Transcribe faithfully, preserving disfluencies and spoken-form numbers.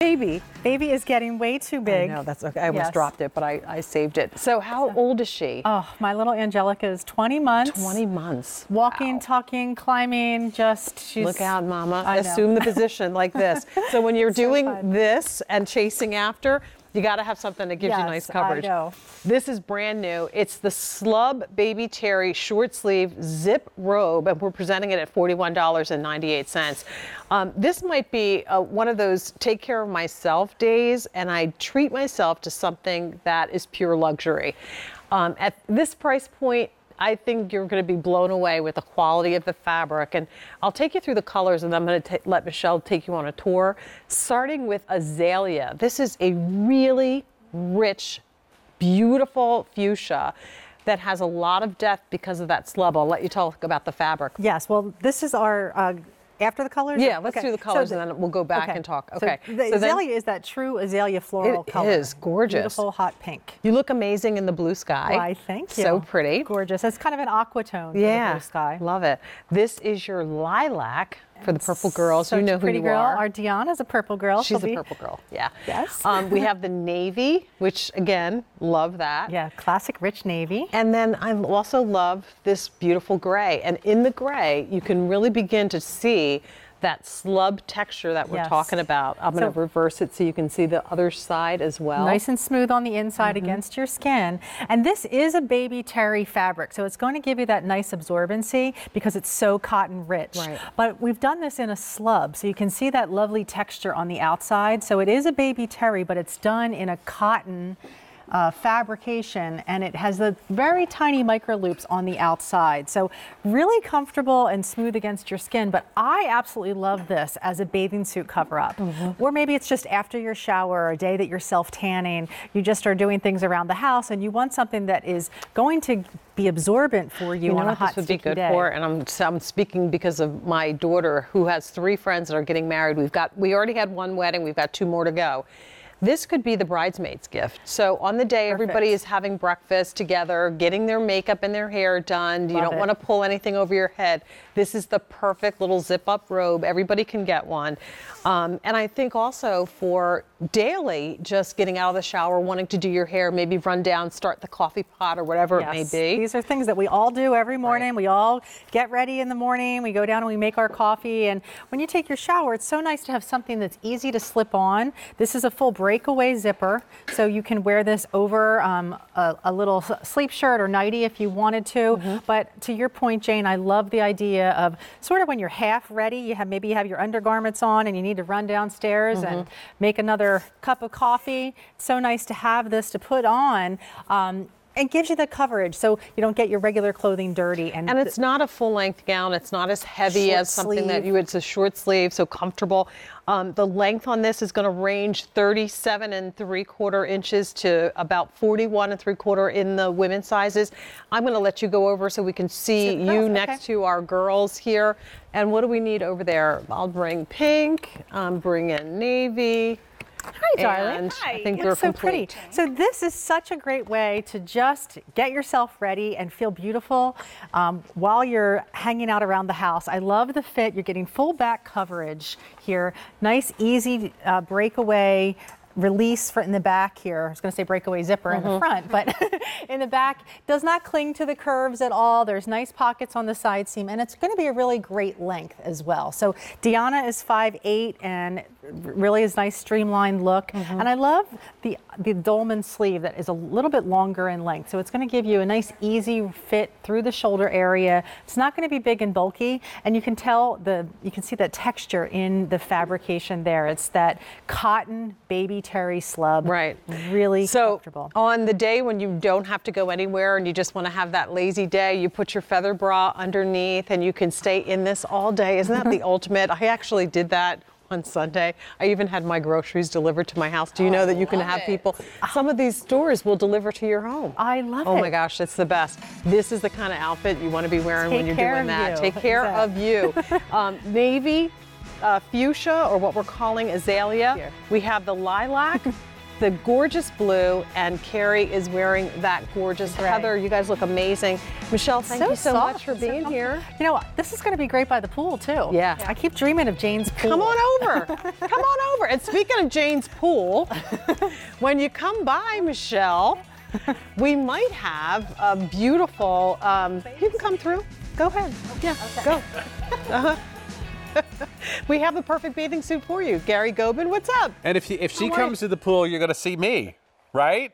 Baby. Baby is getting way too big. No, that's okay. I almost yes. dropped it, but I, I saved it. So how old is she? Oh, my little Angelica is twenty months. twenty months. Walking, wow. Talking, climbing, just she's... Look out, Mama. I Assume know. the position like this. So when you're doing so this and chasing after, you got to have something that gives yes, you nice coverage. I know. This is brand new. It's the Slub Baby Terry Short Sleeve Zip Robe, and we're presenting it at forty-one ninety-eight. Um, this might be uh, one of those take care of myself days, and I treat myself to something that is pure luxury. Um, at this price point, I think you're going to be blown away with the quality of the fabric, and I'll take you through the colors, and then I'm going to let Michelle take you on a tour, starting with Azalea. This is a really rich, beautiful fuchsia that has a lot of depth because of that slub. I'll let you talk about the fabric. Yes, well, this is our uh after the colors? Yeah, let's okay. do the colors, so the, and then we'll go back okay. and talk. Okay. So the so azalea then, is that true azalea floral it color. It is gorgeous. Beautiful hot pink. You look amazing in the blue sky. Why, thank you. So pretty. Gorgeous. It's kind of an aquatone yeah. in the blue sky. Love it. This is your lilac for the purple girls. So you know who you girl. are. Our Deanna's a purple girl. She's She'll a be... purple girl, yeah. Yes. um, we have the navy, which again, love that. Yeah, classic rich navy. And then I also love this beautiful gray. And in the gray, you can really begin to see that slub texture that we're yes. talking about. I'm so, going to reverse it so you can see the other side as well. Nice and smooth on the inside mm-hmm. against your skin. And this is a baby terry fabric, so it's going to give you that nice absorbency because it's so cotton rich. Right. But we've done this in a slub, so you can see that lovely texture on the outside. So it is a baby terry, but it's done in a cotton Uh, fabrication, and it has the very tiny micro loops on the outside, so really comfortable and smooth against your skin. But I absolutely love this as a bathing suit cover-up, mm-hmm. or maybe it's just after your shower or a day that you're self-tanning, you just are doing things around the house and you want something that is going to be absorbent for you, you know, on a hot, sticky day. This would be good for, and I'm, I'm speaking because of my daughter who has three friends that are getting married. We've got, we already had one wedding, we've got two more to go. This could be the bridesmaid's gift. So on the day, Perfect. everybody is having breakfast together, getting their makeup and their hair done. Love you don't it. want to pull anything over your head. This is the perfect little zip-up robe. Everybody can get one. Um, and I think also for daily, just getting out of the shower, wanting to do your hair, maybe run down, start the coffee pot or whatever yes. it may be. These are things that we all do every morning. Right. We all get ready in the morning. We go down and we make our coffee. And when you take your shower, it's so nice to have something that's easy to slip on. This is a full break. Breakaway zipper, so you can wear this over um, a, a little sleep shirt or nightie if you wanted to. Mm-hmm. But to your point, Jane, I love the idea of sort of when you're half ready, you have maybe you have your undergarments on and you need to run downstairs mm-hmm. and make another cup of coffee. It's so nice to have this to put on. Um, It gives you the coverage so you don't get your regular clothing dirty. And, and it's not a full-length gown. It's not as heavy as something sleeve. that you would, it's a short sleeve, so comfortable. Um, the length on this is going to range thirty-seven and three quarter inches to about forty-one and three quarter in the women's sizes. I'm going to let you go over so we can see so, you okay. next to our girls here. And what do we need over there? I'll bring pink, um, bring in navy. Hi, darling. And Hi. I think we're so complete. pretty. So this is such a great way to just get yourself ready and feel beautiful um, while you're hanging out around the house. I love the fit. You're getting full back coverage here. Nice, easy uh, breakaway. Release for in the back here. I was going to say breakaway zipper mm-hmm. in the front, but in the back does not cling to the curves at all. There's nice pockets on the side seam, and it's going to be a really great length as well. So Deanna is five eight and really is nice streamlined look. Mm-hmm. And I love the the dolman sleeve that is a little bit longer in length. So it's going to give you a nice easy fit through the shoulder area. It's not going to be big and bulky, and you can tell the you can see the texture in the fabrication there. It's that cotton baby terry slub, right? Really so comfortable. On the day when you don't have to go anywhere and you just want to have that lazy day, you put your feather bra underneath and you can stay in this all day. Isn't that the ultimate? I actually did that on Sunday. I even had my groceries delivered to my house. Do you know oh, that you can have it. people? Some of these stores will deliver to your home. I love oh it. Oh my gosh, it's the best. This is the kind of outfit you want to be wearing Take when you're doing that. You. Take care exactly. of you. Um, navy. Uh, fuchsia, or what we're calling azalea. Here. We have the lilac the gorgeous blue, and Carrie is wearing that gorgeous gray. Heather, you guys look amazing. Michelle, thank so, you so much for being so here. You know what? This is going to be great by the pool, too. Yeah. I keep dreaming of Jane's pool. Come on over. Come on over. And speaking of Jane's pool, when you come by, Michelle, we might have a beautiful, um, you can come through. Go ahead. Okay. Yeah, okay. Go. Uh-huh. We have the perfect bathing suit for you. Gary Gobin, what's up? And if she, if she comes to the pool, you're going to see me, right?